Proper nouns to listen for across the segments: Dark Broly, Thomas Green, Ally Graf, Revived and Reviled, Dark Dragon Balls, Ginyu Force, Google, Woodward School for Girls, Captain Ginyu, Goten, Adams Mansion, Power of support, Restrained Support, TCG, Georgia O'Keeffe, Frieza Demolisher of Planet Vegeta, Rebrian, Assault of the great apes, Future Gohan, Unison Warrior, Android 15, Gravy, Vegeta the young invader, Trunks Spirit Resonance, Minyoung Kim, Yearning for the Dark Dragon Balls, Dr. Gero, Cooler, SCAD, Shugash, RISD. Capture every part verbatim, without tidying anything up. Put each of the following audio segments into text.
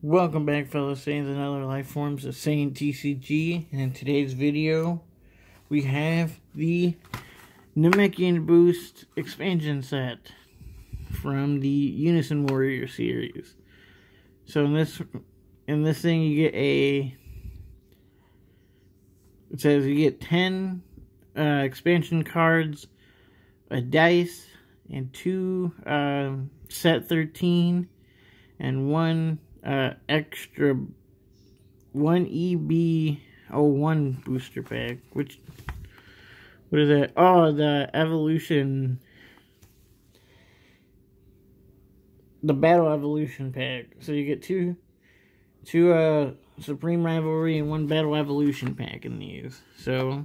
Welcome back, fellow Saiyans and other life forms of Saiyan T C G, and in today's video, we have the Namekian Boost expansion set from the Unison Warrior series. So in this, in this thing, you get a, it says you get ten uh, expansion cards, a dice, and two uh, set thirteen, and one Uh, extra one E B zero one booster pack, which, what is that? Oh, the evolution, the battle evolution pack. So you get two, two uh, Supreme Rivalry and one battle evolution pack in these. So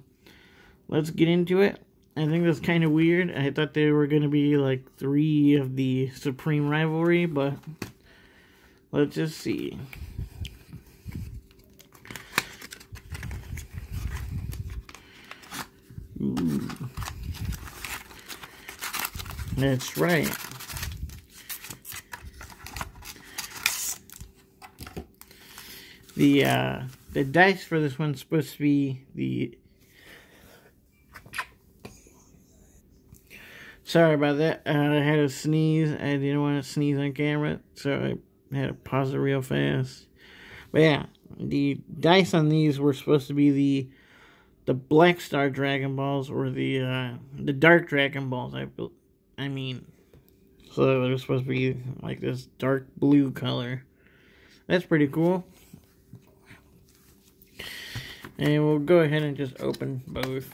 let's get into it. I think that's kind of weird. I thought there were going to be like three of the Supreme Rivalry, but let's just see. Ooh. That's right. The uh, the dice for this one's supposed to be the. Sorry about that. Uh, I had a sneeze. I didn't want to sneeze on camera, so I had to pause it real fast. But yeah, the dice on these were supposed to be the the Black Star Dragon Balls or the uh, the Dark Dragon Balls. I I mean, so they're supposed to be like this dark blue color. That's pretty cool. And we'll go ahead and just open both.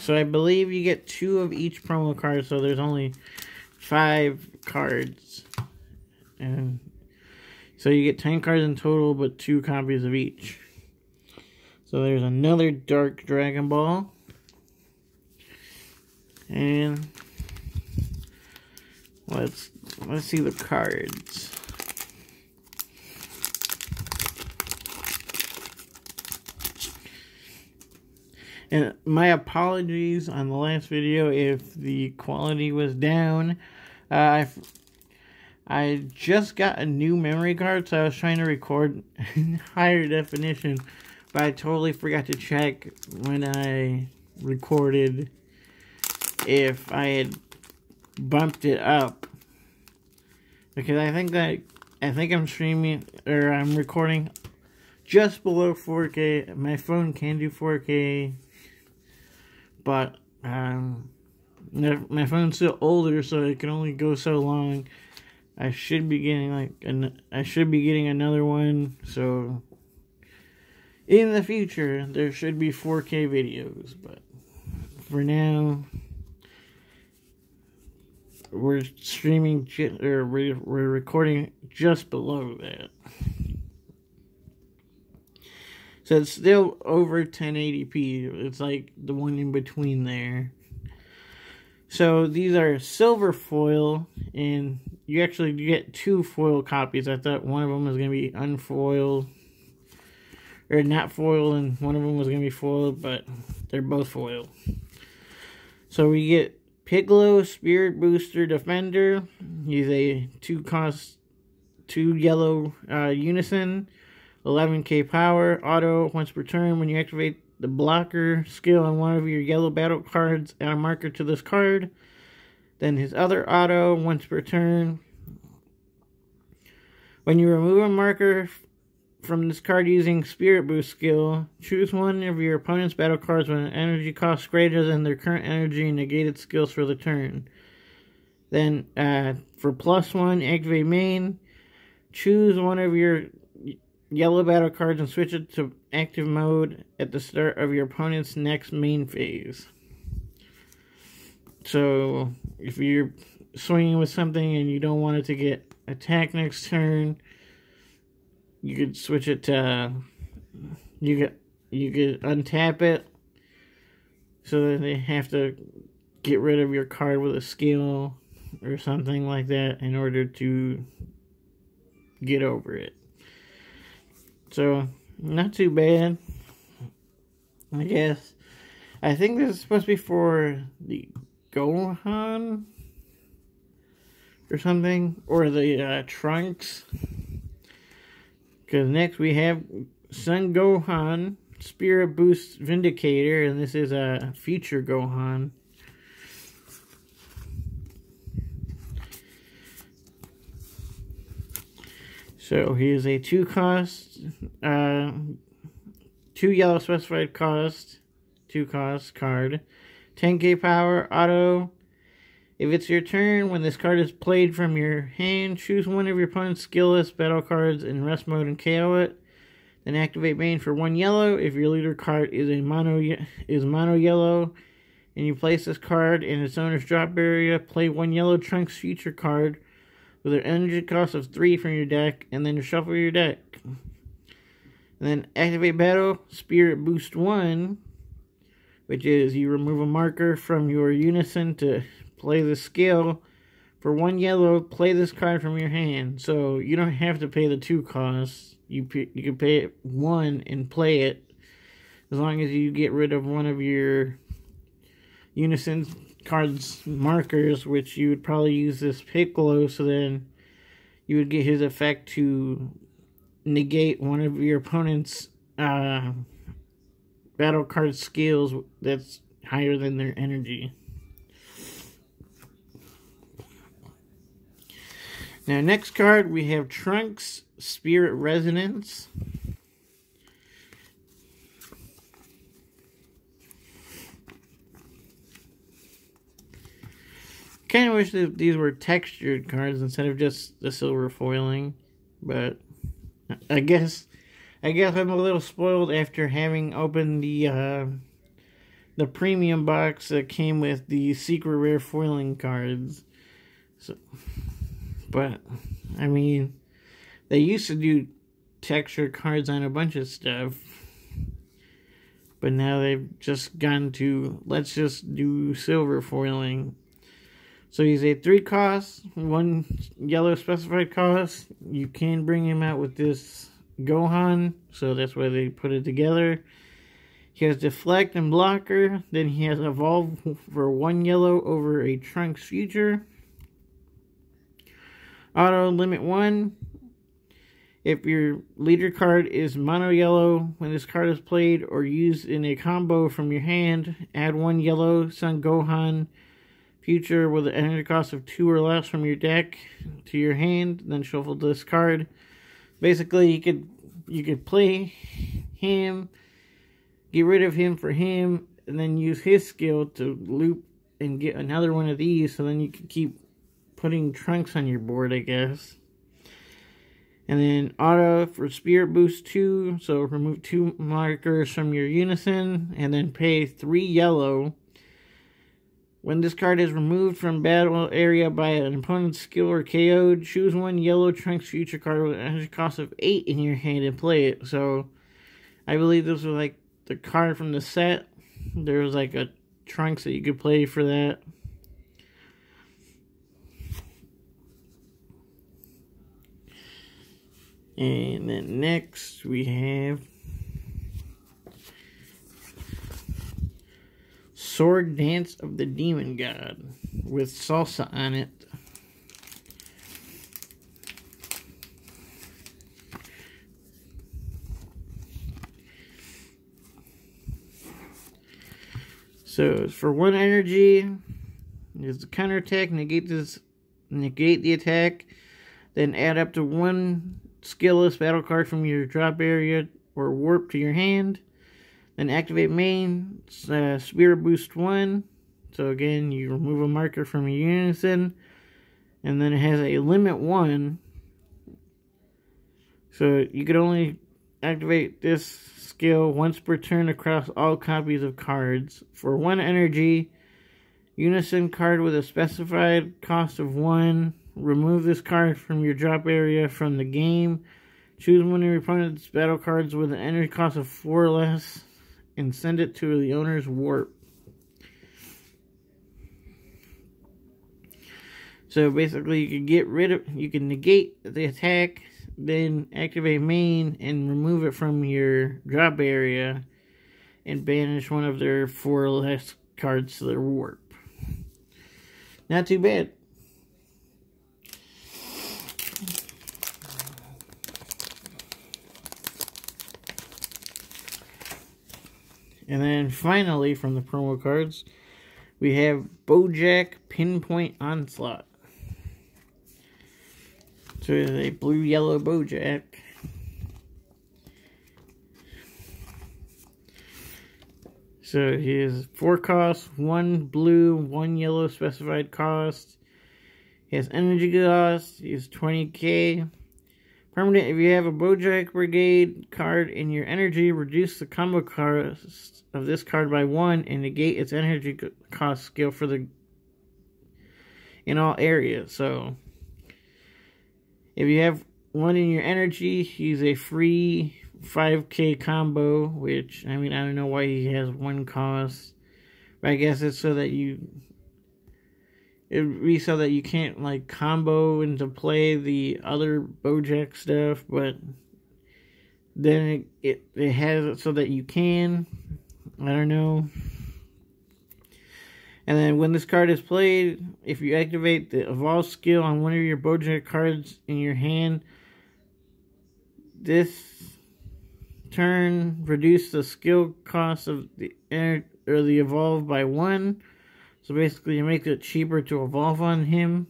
So I believe you get two of each promo card, so there's only five cards. And so you get ten cards in total, but two copies of each. So there's another Dark Dragon Ball. And let's let's see the cards. And my apologies on the last video if the quality was down. Uh, I, I just got a new memory card, so I was trying to record in higher definition, but I totally forgot to check when I recorded if I had bumped it up. Because I think that I think I'm streaming or I'm recording just below four K. My phone can do four K. But, um, my phone's still older, so it can only go so long. I should be getting, like, an, I should be getting another one, so in the future, there should be four K videos, but for now, we're streaming, or we're recording just below that. So it's still over ten eighty p. It's like the one in between there. So these are silver foil, and you actually get two foil copies. I thought one of them was going to be unfoiled, or not foiled, and one of them was going to be foiled, but they're both foiled. So we get Piccolo Spirit Booster Defender. He's a two-cost, two-yellow uh, unison. eleven K power, auto, once per turn. When you activate the blocker skill on one of your yellow battle cards, add a marker to this card. Then his other auto, once per turn. When you remove a marker from this card using Spirit Boost skill, choose one of your opponent's battle cards when an energy cost greater than their current energy and negated skills for the turn. Then, uh, for plus one, activate main. Choose one of your yellow battle cards and switch it to active mode at the start of your opponent's next main phase. So if you're swinging with something and you don't want it to get attack next turn, you could switch it to, you could, you could untap it so that they have to get rid of your card with a skill or something like that in order to get over it. So, not too bad, I guess. I think this is supposed to be for the Gohan or something, or the uh, Trunks. Because next we have Son Gohan Spirit Boost Vindicator, and this is a uh, Future Gohan. So he is a two cost, uh, two yellow specified cost, two cost card, ten K power, auto. If it's your turn, when this card is played from your hand, choose one of your opponent's skill list battle cards in rest mode and K O it. Then activate main for one yellow. If your leader card is a mono is mono yellow, and you place this card in its owner's drop area, play one yellow Trunks Future card with an energy cost of three from your deck, and then shuffle your deck. And then activate battle, Spirit Boost one, which is you remove a marker from your Unison to play the skill. For one yellow, play this card from your hand. So you don't have to pay the two costs. You, you can pay it one and play it, as long as you get rid of one of your Unison cards markers, which you would probably use this Piccolo, so then you would get his effect to negate one of your opponent's uh, battle card skills that's higher than their energy. Now next card we have Trunks Spirit Resonance. Kind of wish that these were textured cards instead of just the silver foiling, but I guess I guess I'm a little spoiled after having opened the uh, the premium box that came with the secret rare foiling cards. So, but I mean, they used to do textured cards on a bunch of stuff, but now they've just gone to let's just do silver foiling. So he's a three cost, one yellow specified cost. You can bring him out with this Gohan, so that's why they put it together. He has Deflect and Blocker. Then he has Evolve for one yellow over a Trunks Future. Auto, limit one. If your leader card is mono yellow, when this card is played or used in a combo from your hand, add one yellow Son Gohan Future with an energy cost of two or less from your deck to your hand, then shuffle this card. Basically, you could you could play him, get rid of him for him, and then use his skill to loop and get another one of these, so then you could keep putting Trunks on your board, I guess. And then auto for Spirit Boost two, so remove two markers from your Unison, and then pay three yellow. When this card is removed from battle area by an opponent's skill or K O'd, choose one yellow Trunks Future card with an energy cost of eight in your hand and play it. So, I believe this was like the card from the set. There was like a Trunks that you could play for that. And then next we have Sword Dance of the Demon God with salsa on it. So for one energy, is the counterattack, negate this negate the attack, then add up to one skillless battle card from your drop area or warp to your hand. Then activate main, uh, Spirit Boost one. So again, you remove a marker from your Unison. And then it has a limit one. So you could only activate this skill once per turn across all copies of cards. For one energy, Unison card with a specified cost of one. Remove this card from your drop area from the game. Choose one of your opponent's battle cards with an energy cost of four or less, and send it to the owner's warp. So basically, you can get rid of, you can negate the attack, then activate main and remove it from your drop area, and banish one of their four last cards to their warp. Not too bad. And then finally, from the promo cards, we have Bojack Pinpoint Onslaught. So it is a blue-yellow Bojack. So he has four costs, one blue, one yellow specified cost. He has energy cost, he has twenty K. Permanent, if you have a Bojack Brigade card in your energy, reduce the combo cost of this card by one and negate its energy cost skill for the in all areas. So, if you have one in your energy, he's a free five K combo, which, I mean, I don't know why he has one cost. But I guess it's so that you... it would be so that you can't, like, combo into play the other Bojack stuff, but then it, it, it has it so that you can. I don't know. And then when this card is played, if you activate the Evolve skill on one of your Bojack cards in your hand, this turn, reduce the skill cost of the, or the Evolve by one. So basically, you make it cheaper to evolve on him.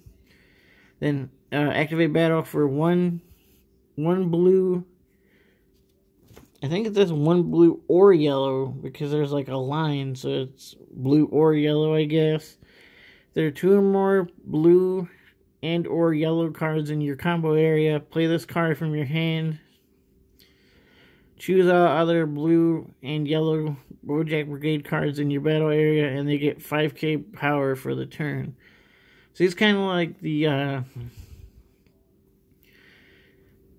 Then uh, activate battle for one, one blue. I think it says one blue or yellow because there's like a line, so it's blue or yellow, I guess. There are two or more blue and or yellow cards in your combo area. Play this card from your hand. Choose all other blue and yellow Bojack Brigade cards in your battle area, and they get five K power for the turn. So he's kind of like the, uh...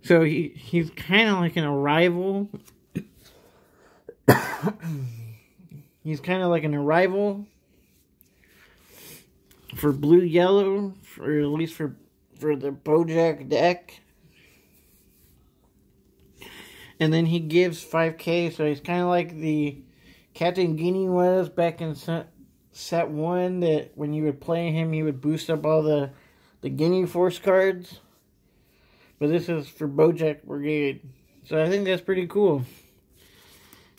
So he, he's kind of like an arrival. He's kind of like an arrival for blue-yellow, or at least for, for the Bojack deck. And then he gives five K, so he's kind of like the Captain Ginyu was back in set, set one, that when you would play him, he would boost up all the, the Ginyu Force cards. But this is for Bojack Brigade. So I think that's pretty cool.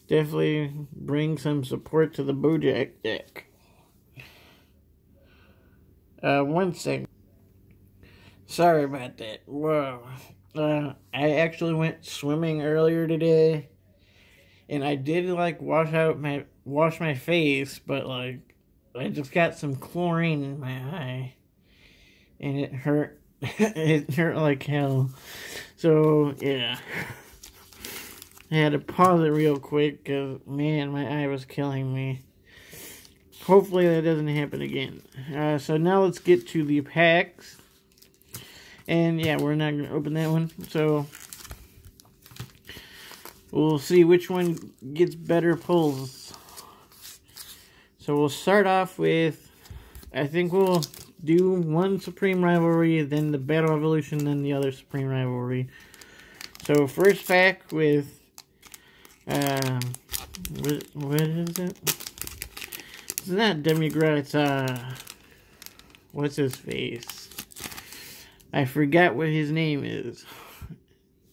Definitely bring some support to the Bojack deck. Uh, one second. Sorry about that. Whoa. Uh, I actually went swimming earlier today, and I did, like, wash out my, wash my face, but, like, I just got some chlorine in my eye, and it hurt, it hurt like hell, so, yeah, I had to pause it real quick, because, man, my eye was killing me. Hopefully that doesn't happen again. Uh, so now let's get to the packs. And, yeah, we're not going to open that one, so we'll see which one gets better pulls. So we'll start off with, I think we'll do one Supreme Rivalry, then the Battle Evolution, then the other Supreme Rivalry. So first pack with, um, what, what is it? It's not Demigra, it's, uh, what's his face? I forgot what his name is.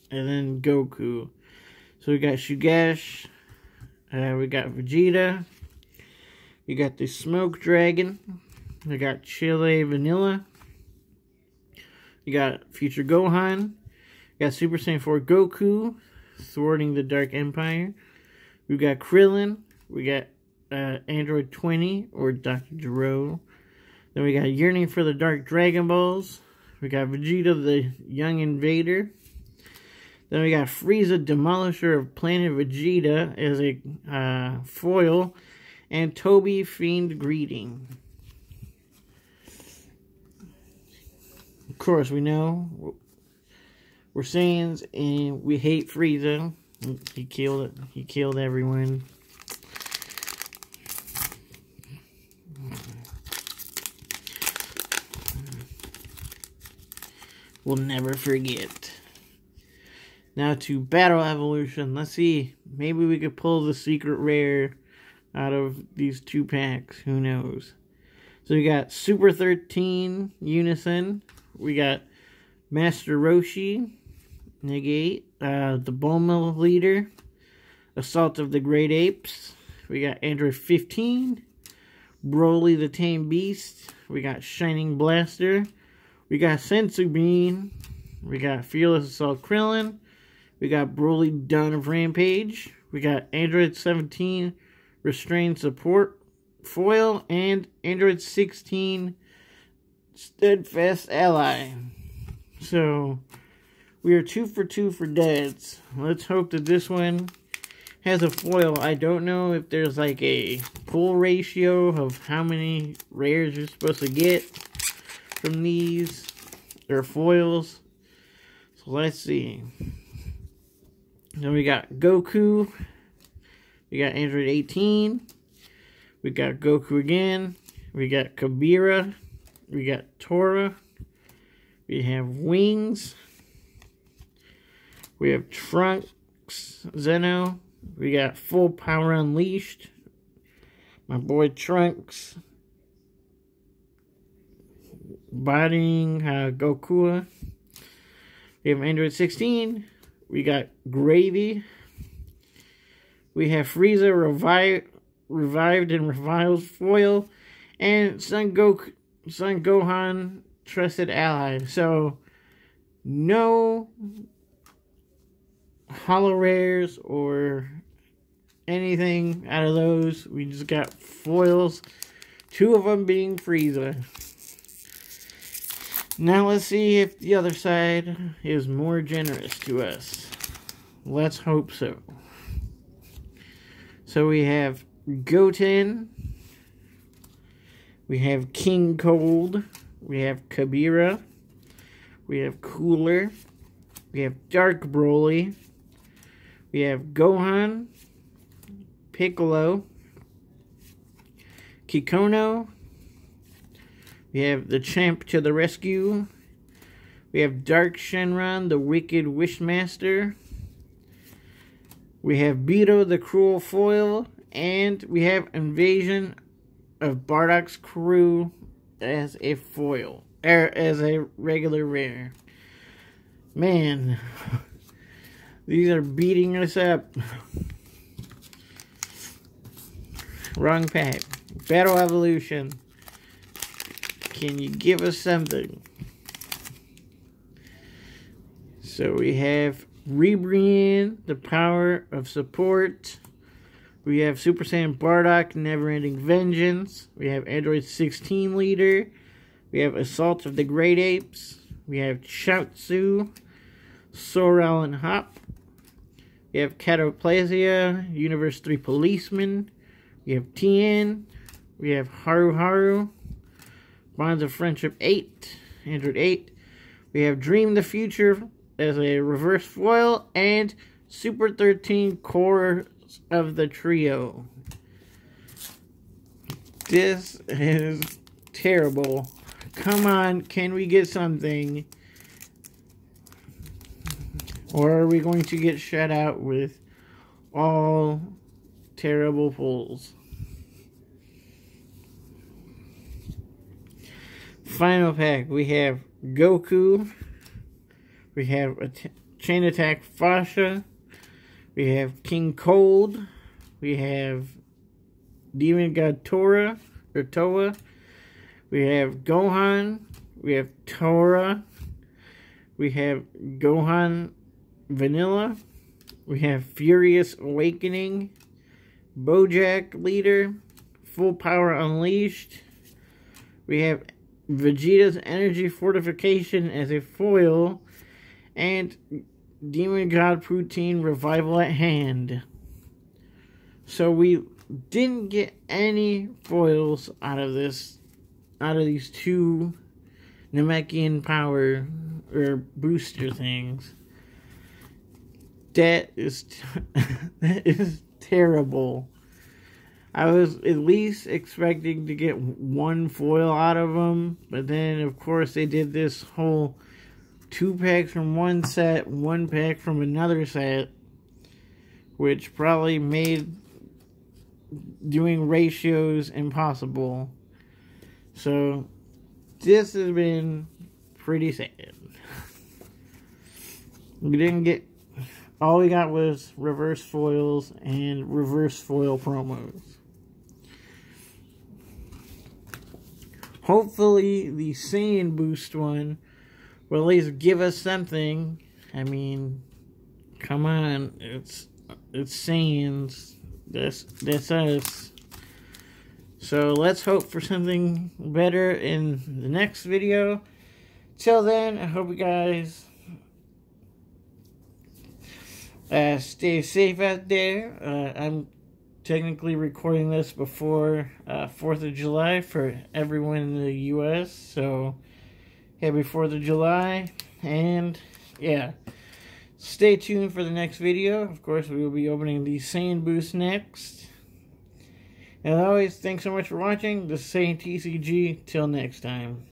And then Goku. So we got Shugash. Uh, we got Vegeta. We got the Smoke Dragon. We got Chile Vanilla. We got Future Gohan. We got Super Saiyan four Goku. Thwarting the Dark Empire. We got Krillin. We got uh, Android twenty or Doctor Gero. Then we got Yearning for the Dark Dragon Balls. We got Vegeta the Young Invader. Then we got Frieza Demolisher of Planet Vegeta as a uh, foil. And Toby Fiend Greeting. Of course, we know we're Saiyans and we hate Frieza. He killed it. He killed everyone. We'll never forget. Now to Battle Evolution. Let's see. Maybe we could pull the secret rare out of these two packs. Who knows? So we got Super thirteen Unison. We got Master Roshi. Negate. Uh, the Bulma Leader. Assault of the Great Apes. We got Android fifteen. Broly the Tame Beast. We got Shining Blaster. We got Senzu Bean. We got Fearless Assault Krillin. We got Broly Dawn of Rampage. We got Android seventeen Restrained Support Foil. And Android sixteen Steadfast Ally. So, we are two for two for Dads. Let's hope that this one has a foil. I don't know if there's like a full ratio of how many rares you're supposed to get from these, or foils. So let's see. Then we got Goku. We got Android eighteen. We got Goku again. We got Kabira. We got Tora. We have Wings. We have Trunks Zeno. We got Full Power Unleashed. My boy Trunks. Bodying uh, Goku. We have Android sixteen. We got Gravy. We have Frieza revi Revived and Reviled Foil. And Son, Goku, Son Gohan Trusted Ally. So, no hollow rares or anything out of those. We just got foils. Two of them being Frieza. Now let's see if the other side is more generous to us. Let's hope so. So we have Goten. We have King Cold. We have Kabira. We have Cooler. We have Dark Broly. We have Gohan. Piccolo. Kikono. We have the Champ to the Rescue. We have Dark Shenron, the Wicked Wishmaster. We have Beto, the Cruel Foil. And we have Invasion of Bardock's Crew as a foil. Er, as a regular rare. Man. These are beating us up. Wrong pack. Battle Evolution. Can you give us something? So we have Rebrian, the Power of Support. We have Super Saiyan Bardock, Never Ending Vengeance. We have Android sixteen Leader. We have Assault of the Great Apes. We have Chaozu, Sorrel and Hop. We have Cataplasia, Universe three Policeman. We have Tien. We have Haru Haru. Bonds of Friendship eight, Android eight. We have Dream the Future as a reverse foil, and Super thirteen Core of the Trio. This is terrible. Come on, can we get something? Or are we going to get shut out with all terrible pulls? Final pack, we have Goku, we have a Chain Attack Fasha, we have King Cold, we have Demon God Tora, or Toa, we have Gohan, we have Tora, we have Gohan Vanilla, we have Furious Awakening, Bojack Leader, Full Power Unleashed, we have Vegeta's Energy Fortification as a foil, and Demon God Poutine Revival at Hand. So we didn't get any foils out of this, out of these two Namekian power or booster things. That is that is terrible. I was at least expecting to get one foil out of them. But then, of course, they did this whole two packs from one set, one pack from another set. which probably made doing ratios impossible. So this has been pretty sad. We didn't get, all we got was reverse foils and reverse foil promos. Hopefully the Saiyan Boost one will at least give us something. I mean, come on, it's it's Saiyans. That's that's us. So let's hope for something better in the next video. Till then, I hope you guys uh, stay safe out there. Uh, I'm technically recording this before uh, fourth of July for everyone in the U S So happy fourth of July. And yeah, stay tuned for the next video. Of course, we will be opening the Saiyan Boost next. As always, thanks so much for watching. This is Saiyan T C G. Till next time.